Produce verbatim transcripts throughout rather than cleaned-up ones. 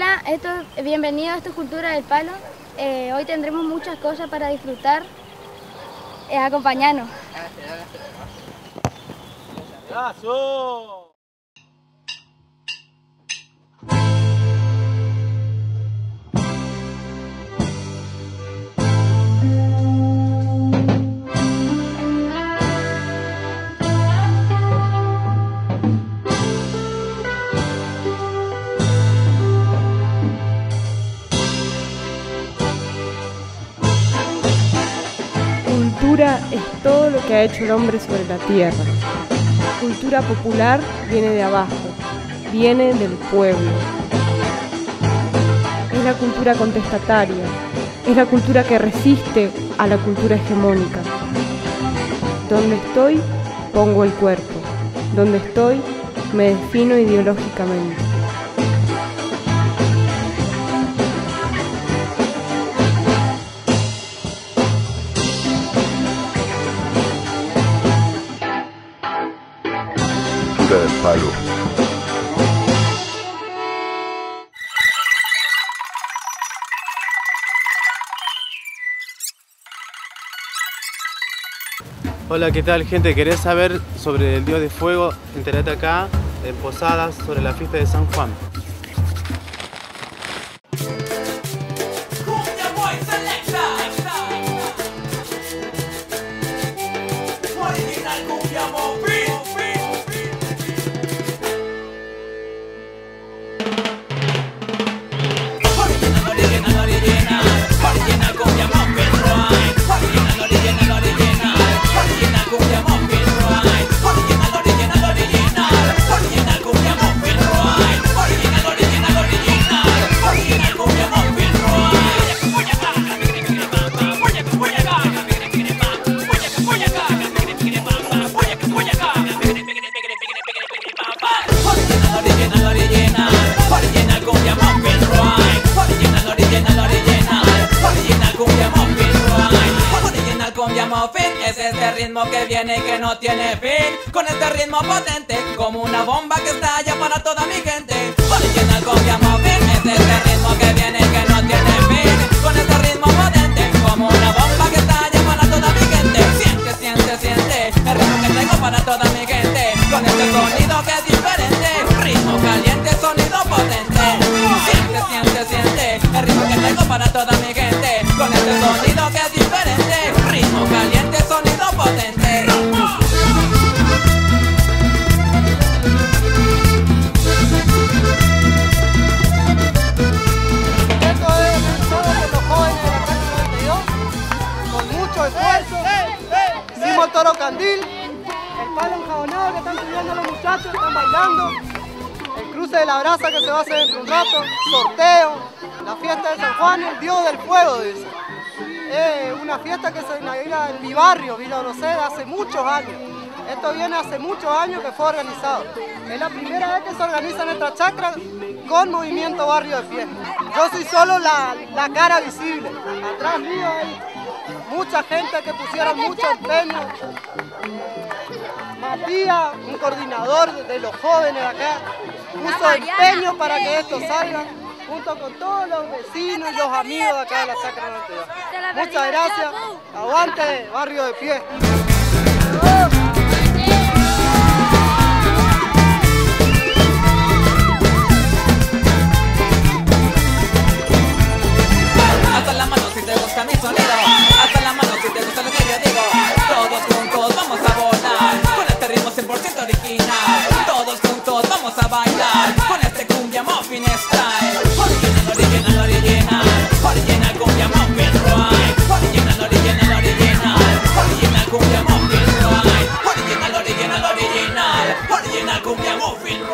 Hola, esto, bienvenido a esta Cultura del Palo. Eh, hoy tendremos muchas cosas para disfrutar. Eh, acompañanos. ¡Abrazo! Cultura es todo lo que ha hecho el hombre sobre la tierra. Cultura popular viene de abajo, viene del pueblo. Es la cultura contestataria, es la cultura que resiste a la cultura hegemónica. Donde estoy, pongo el cuerpo. Donde estoy, me defino ideológicamente. Del Palo. Hola, ¿qué tal, gente? ¿Querés saber sobre el Dios del Fuego? Entérate acá en Posadas sobre la fiesta de San Juan. Es este ritmo que viene y que no tiene fin. Con este ritmo potente, como una bomba que estalla para toda mi gente. Original cumbia móvil. Es este ritmo que viene y que no tiene fin. Con este ritmo potente, como una bomba que estalla para toda mi gente. Siente, siente, siente el ritmo que tengo para toda mi gente. Con este sonido que es diferente. Ritmo caliente, sonido potente. Siente, siente, siente el ritmo que tengo para toda mi gente. Con este sonido que es diferente. Ritmo caliente, sonido potente. Esto es un solo de los jóvenes de la Plaza de Dios. Con mucho esfuerzo hicimos toro candil. El palo enjabonado que están subiendo los muchachos, están bailando. El cruce de la brasa que se va a hacer dentro de un rato. Sorteo. La fiesta de San Juan, el Dios del Fuego, dice. Es una fiesta que se inaugura en mi barrio, Villa Roseda, hace muchos años. Esto viene hace muchos años que fue organizado. Es la primera vez que se organiza nuestra chacra con Movimiento Barrio de Fiesta. Yo soy solo la, la cara visible. Atrás mío hay mucha gente que pusieron mucho empeño. Matías, un coordinador de los jóvenes acá, puso empeño para que esto salga, junto con todos los vecinos y los amigos de acá de la Chacra noventa y dos. Muchas gracias. Aguante, Barrio de Fiesta. Hasta la mano si te gusta mi sonido. Hasta la mano si te gusta lo que yo digo. Todos juntos vamos a volar. Con este ritmo cien por ciento original. Todos juntos vamos a bailar. Con este cumbia muffin style. Original, original, original cumbia muffin ride. Original, original, original, original cumbia muffin ride. Original, original, original, original cumbia muffin ride.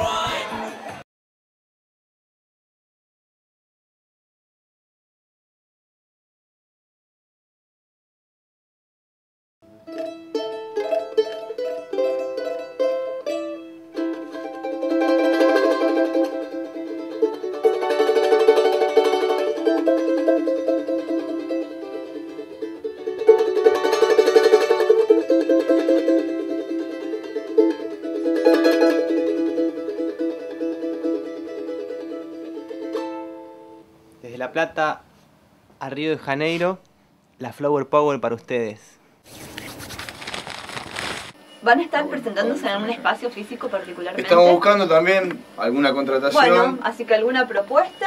La Plata a Río de Janeiro, la Flower Power para ustedes. ¿Van a estar presentándose en algún espacio físico particularmente? Estamos buscando también alguna contratación. Bueno, así que alguna propuesta.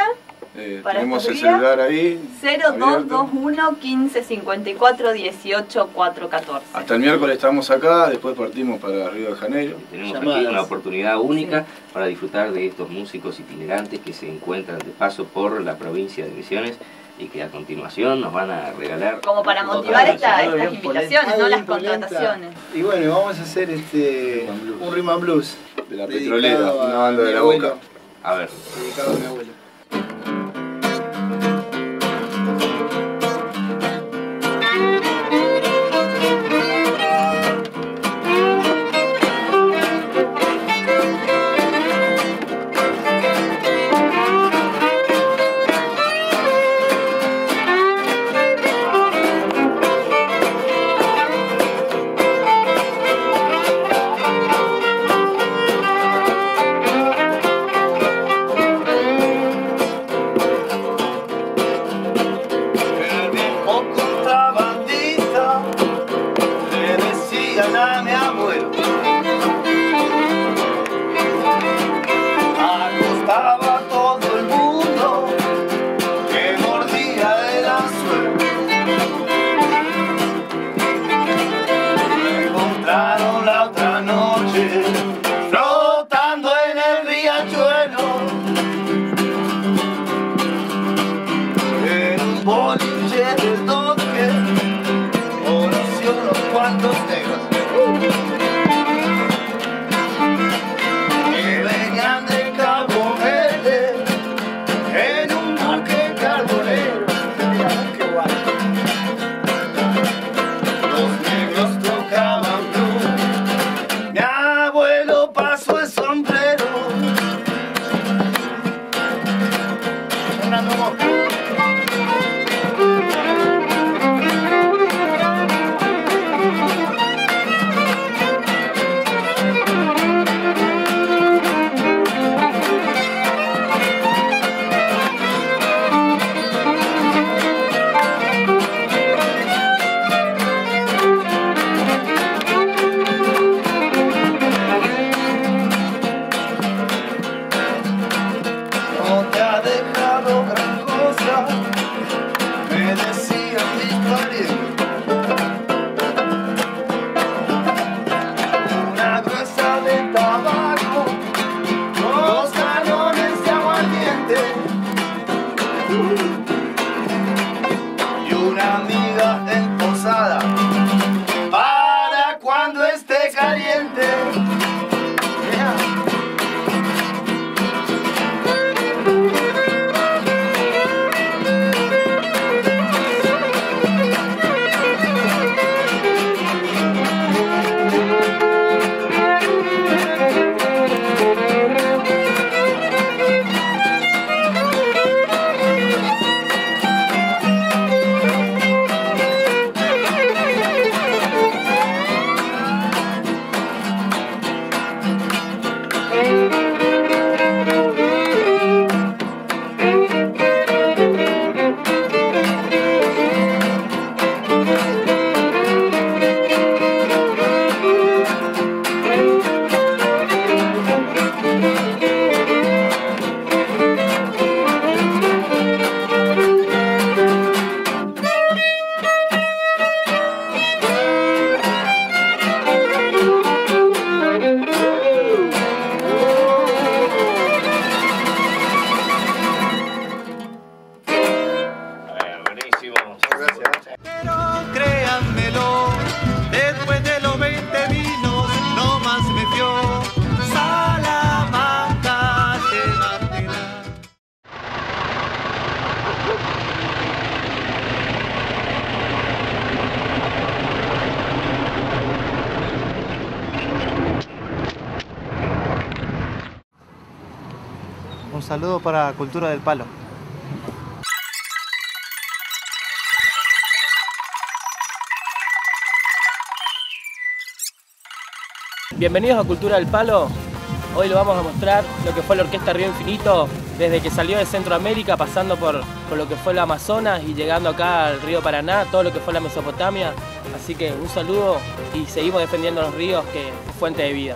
Eh, para tenemos el celular ahí. cero dos dos uno, uno cinco cinco cuatro, uno ocho, cuatro uno cuatro. Hasta el miércoles estamos acá, después partimos para Río de Janeiro. Y tenemos Llamadas. Aquí una oportunidad única, sí, para disfrutar de estos músicos itinerantes que se encuentran de paso por la provincia de Misiones y que a continuación nos van a regalar... Como para motivar esta, estas invitaciones, no las contrataciones. Y bueno, vamos a hacer este un Rhythm and Blues. De la Petrolera, una banda de la Boca. A ver. Dedicado a mi abuela. Un saludo para Cultura del Palo. Bienvenidos a Cultura del Palo. Hoy les vamos a mostrar lo que fue la Orquesta Río Infinito desde que salió de Centroamérica pasando por con lo que fue el Amazonas y llegando acá al río Paraná, todo lo que fue la Mesopotamia. Así que un saludo y seguimos defendiendo los ríos, que es fuente de vida.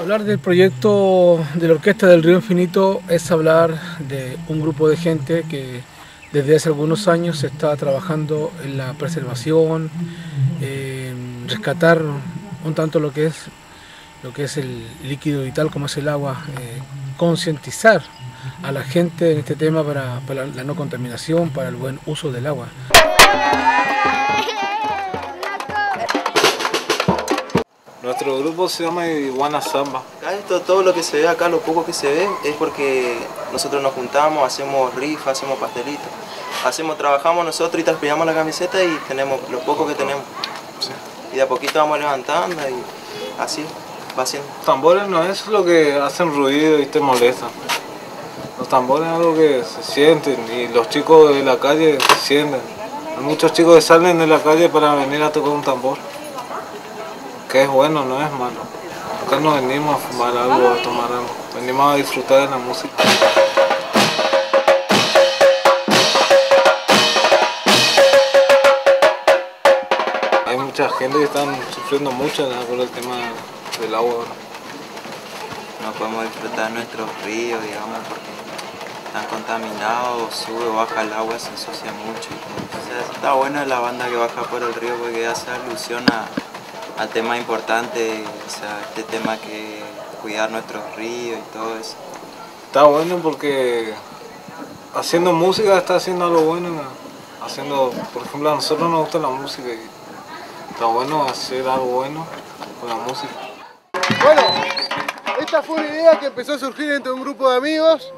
Hablar del proyecto de la Orquesta del Río Infinito es hablar de un grupo de gente que desde hace algunos años está trabajando en la preservación, eh, rescatar un tanto lo que es lo que es el líquido vital como es el agua, eh, concientizar a la gente en este tema para, para la no contaminación, para el buen uso del agua. Nuestro grupo se llama Iguana Zamba. Esto, todo lo que se ve acá, lo poco que se ve, es porque nosotros nos juntamos, hacemos rifas, hacemos pastelitos, hacemos, trabajamos nosotros y transpiramos la camiseta y tenemos lo poco que tenemos. Sí. Y de a poquito vamos levantando y así va haciendo. Los tambores no es lo que hacen ruido y te molestan. Los tambores es algo que se sienten y los chicos de la calle se sienten. Hay muchos chicos que salen de la calle para venir a tocar un tambor. Que es bueno, no es malo. Acá no venimos a fumar algo, a tomar algo. Venimos a disfrutar de la música. Hay mucha gente que están sufriendo mucho por el tema del agua. No podemos disfrutar nuestros ríos, digamos, porque están contaminados, sube, baja el agua, se ensucia mucho. Entonces está buena la banda que baja por el río porque hace alusión a al tema importante, o sea, este tema que cuidar nuestros ríos y todo eso. Está bueno porque haciendo música está haciendo algo bueno, ¿no? Haciendo, por ejemplo, a nosotros nos gusta la música y está bueno hacer algo bueno con la música. Bueno, esta fue una idea que empezó a surgir entre un grupo de amigos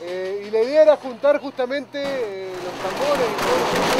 eh, y la idea era juntar justamente eh, los tambores y todo eso.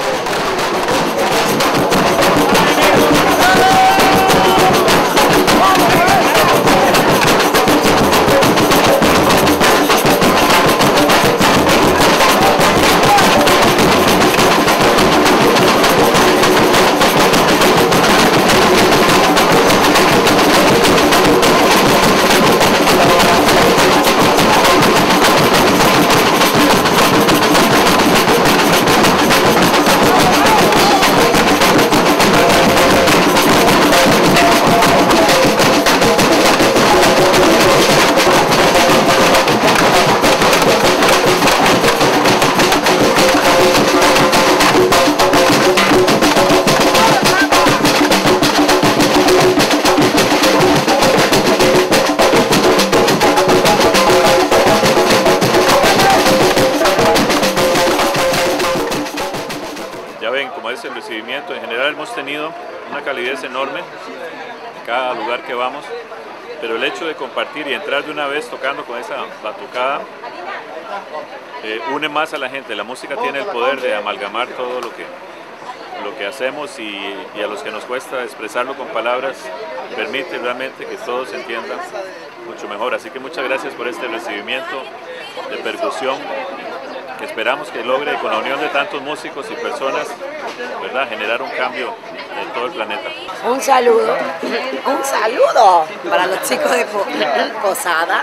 En general hemos tenido una calidez enorme en cada lugar que vamos, pero el hecho de compartir y entrar de una vez tocando con esa batucada eh, une más a la gente. La música tiene el poder de amalgamar todo lo que, lo que hacemos y, y a los que nos cuesta expresarlo con palabras, permite realmente que todos se entiendan mucho mejor. Así que muchas gracias por este recibimiento de percusión. Que esperamos que logre, con la unión de tantos músicos y personas, ¿verdad?, generar un cambio en todo el planeta. Un saludo, un saludo para los chicos de Posada.